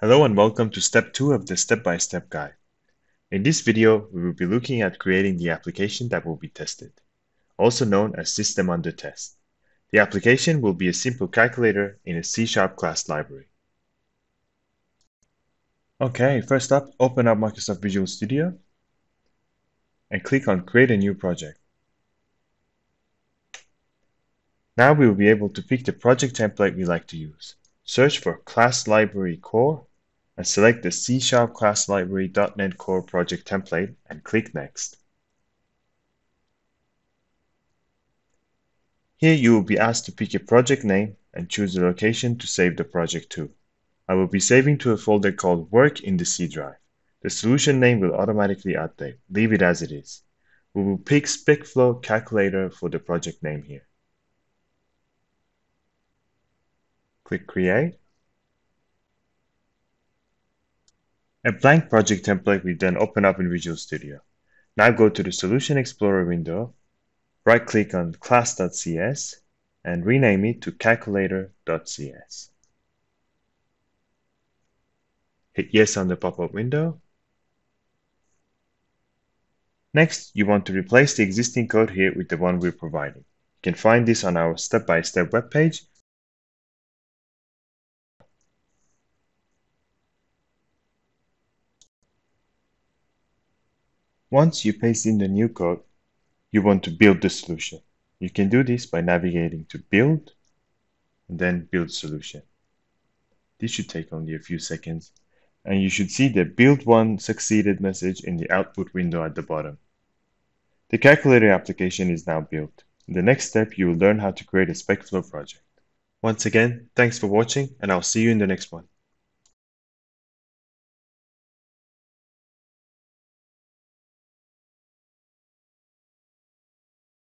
Hello and welcome to step 2 of the step-by-step guide. In this video, we will be looking at creating the application that will be tested, also known as System Under Test. The application will be a simple calculator in a C# class library. Okay, first up, open up Microsoft Visual Studio and click on Create a New Project. Now we will be able to pick the project template we like to use. Search for Class Library Core and select the C# Class Library .NET Core project template and click Next. Here you will be asked to pick a project name and choose the location to save the project to. I will be saving to a folder called Work in the C drive. The solution name will automatically update. Leave it as it is. We will pick SpecFlow Calculator for the project name here. Click Create. A blank project template we then open up in Visual Studio. Now go to the Solution Explorer window, right-click on Class.cs and rename it to Calculator.cs. Hit Yes on the pop-up window. Next, you want to replace the existing code here with the one we're providing. You can find this on our step-by-step webpage. Once you paste in the new code, you want to build the solution. You can do this by navigating to Build and then Build Solution. This should take only a few seconds, and you should see the Build 1 Succeeded message in the output window at the bottom. The calculator application is now built. In the next step, you will learn how to create a SpecFlow project. Once again, thanks for watching, and I'll see you in the next one.